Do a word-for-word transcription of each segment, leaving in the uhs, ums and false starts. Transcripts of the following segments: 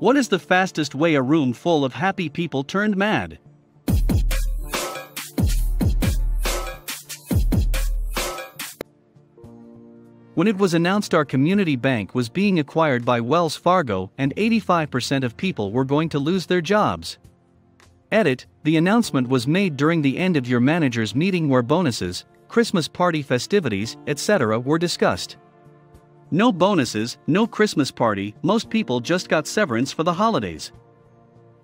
What is the fastest way a room full of happy people turned mad? When it was announced our community bank was being acquired by Wells Fargo and eighty-five percent of people were going to lose their jobs. Edit, the announcement was made during the end of your manager's meeting where bonuses, Christmas party festivities, et cetera were discussed. No bonuses, no Christmas party, most people just got severance for the holidays.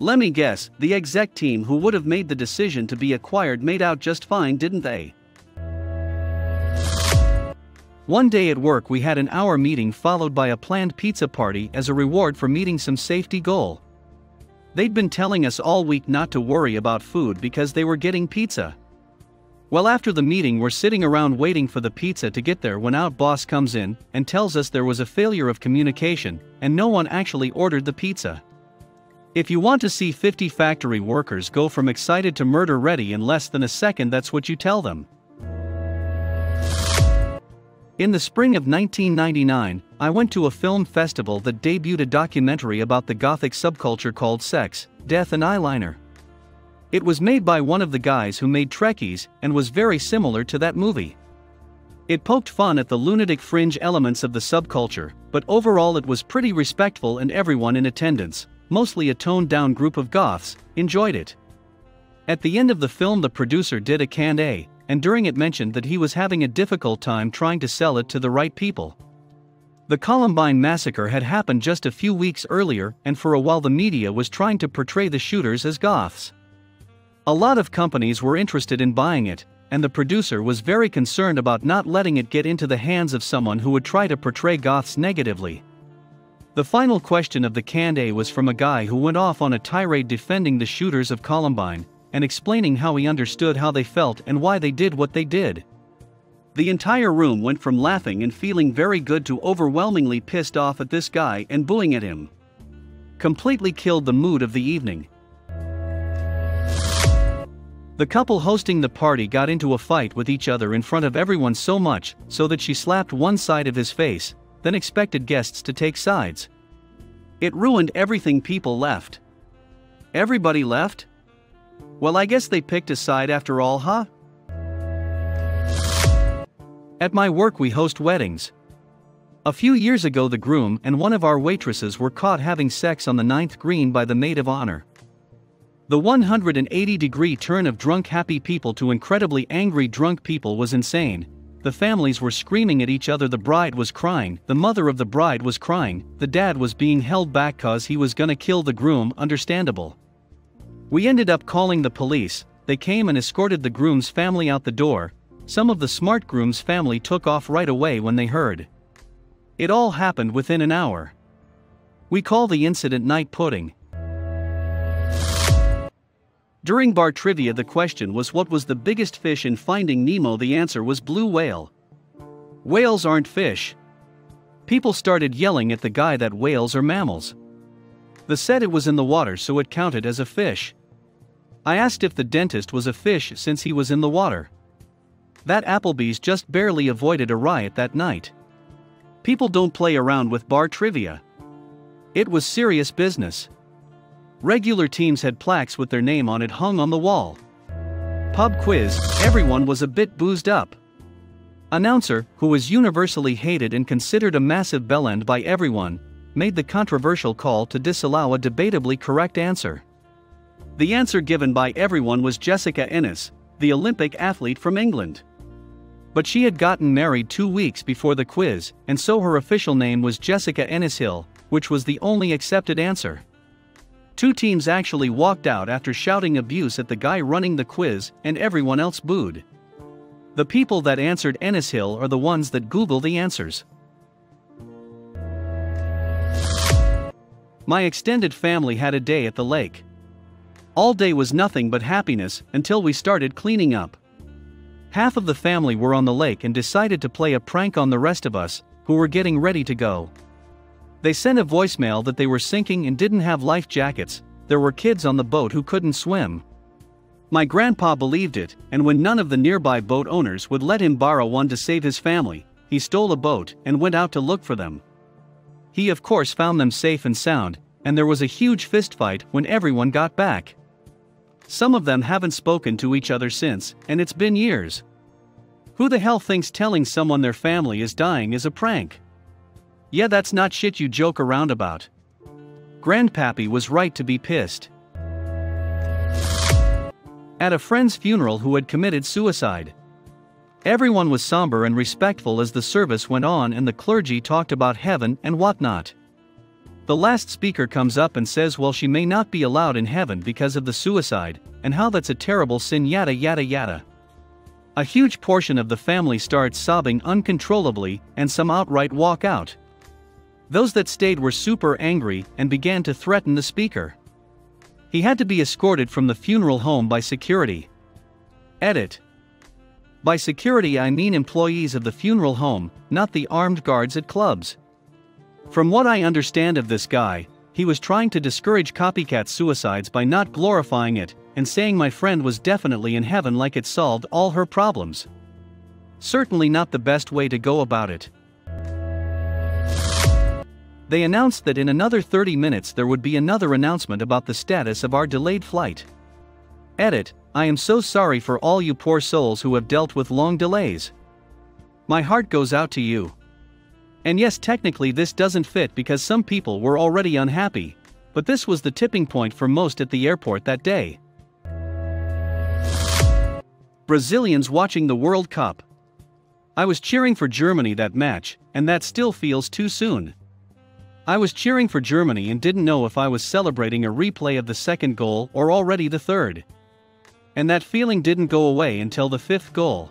Let me guess, the exec team who would have made the decision to be acquired made out just fine, didn't they? One day at work we had an hour meeting followed by a planned pizza party as a reward for meeting some safety goal. They'd been telling us all week not to worry about food because they were getting pizza. Well, after the meeting we're sitting around waiting for the pizza to get there when out boss comes in and tells us there was a failure of communication and no one actually ordered the pizza. If you want to see fifty factory workers go from excited to murder ready in less than a second, that's what you tell them. In the spring of nineteen ninety-nine, I went to a film festival that debuted a documentary about the Gothic subculture called Sex, Death and Eyeliner. It was made by one of the guys who made Trekkies and was very similar to that movie. It poked fun at the lunatic fringe elements of the subculture, but overall it was pretty respectful and everyone in attendance, mostly a toned-down group of goths, enjoyed it. At the end of the film the producer did a Q and A, and during it mentioned that he was having a difficult time trying to sell it to the right people. The Columbine massacre had happened just a few weeks earlier and for a while the media was trying to portray the shooters as goths. A lot of companies were interested in buying it, and the producer was very concerned about not letting it get into the hands of someone who would try to portray goths negatively. The final question of the Q and A was from a guy who went off on a tirade defending the shooters of Columbine and explaining how he understood how they felt and why they did what they did. The entire room went from laughing and feeling very good to overwhelmingly pissed off at this guy and booing at him. Completely killed the mood of the evening. The couple hosting the party got into a fight with each other in front of everyone so much so that she slapped one side of his face, then expected guests to take sides. It ruined everything. People left. Everybody left? Well, I guess they picked a side after all, huh? At my work we host weddings. A few years ago the groom and one of our waitresses were caught having sex on the ninth green by the maid of honor. The one hundred eighty degree turn of drunk happy people to incredibly angry drunk people was insane. The families were screaming at each other, the bride was crying, the mother of the bride was crying, the dad was being held back cause he was gonna kill the groom, understandable. We ended up calling the police, they came and escorted the groom's family out the door. Some of the smart groom's family took off right away when they heard. It all happened within an hour. We call the incident night pudding. During bar trivia the question was what was the biggest fish in Finding Nemo, the answer was blue whale. Whales aren't fish. People started yelling at the guy that whales are mammals. They said it was in the water so it counted as a fish. I asked if the dentist was a fish since he was in the water. That Applebee's just barely avoided a riot that night. People don't play around with bar trivia. It was serious business. Regular teams had plaques with their name on it hung on the wall. Pub quiz, everyone was a bit boozed up. Announcer, who was universally hated and considered a massive bellend by everyone, made the controversial call to disallow a debatably correct answer. The answer given by everyone was Jessica Ennis, the Olympic athlete from England. But she had gotten married two weeks before the quiz, and so her official name was Jessica Ennis-Hill, which was the only accepted answer. Two teams actually walked out after shouting abuse at the guy running the quiz, and everyone else booed. The people that answered Ennis-Hill are the ones that Google the answers. My extended family had a day at the lake. All day was nothing but happiness until we started cleaning up. Half of the family were on the lake and decided to play a prank on the rest of us, who were getting ready to go. They sent a voicemail that they were sinking and didn't have life jackets, there were kids on the boat who couldn't swim. My grandpa believed it, and when none of the nearby boat owners would let him borrow one to save his family, he stole a boat and went out to look for them. He of course found them safe and sound, and there was a huge fistfight when everyone got back. Some of them haven't spoken to each other since, and it's been years. Who the hell thinks telling someone their family is dying is a prank? Yeah, that's not shit you joke around about. Grandpappy was right to be pissed. At a friend's funeral who had committed suicide. Everyone was somber and respectful as the service went on and the clergy talked about heaven and whatnot. The last speaker comes up and says, well, she may not be allowed in heaven because of the suicide, and how that's a terrible sin, yada yada yada. A huge portion of the family starts sobbing uncontrollably, and some outright walk out. Those that stayed were super angry and began to threaten the speaker. He had to be escorted from the funeral home by security. Edit. By security I mean employees of the funeral home, not the armed guards at clubs. From what I understand of this guy, he was trying to discourage copycat suicides by not glorifying it, and saying my friend was definitely in heaven like it solved all her problems. Certainly not the best way to go about it. They announced that in another thirty minutes there would be another announcement about the status of our delayed flight. Edit, I am so sorry for all you poor souls who have dealt with long delays. My heart goes out to you. And yes, technically this doesn't fit because some people were already unhappy, but this was the tipping point for most at the airport that day. Brazilians watching the World Cup. I was cheering for Germany that match, and that still feels too soon. I was cheering for Germany and didn't know if I was celebrating a replay of the second goal or already the third. And that feeling didn't go away until the fifth goal.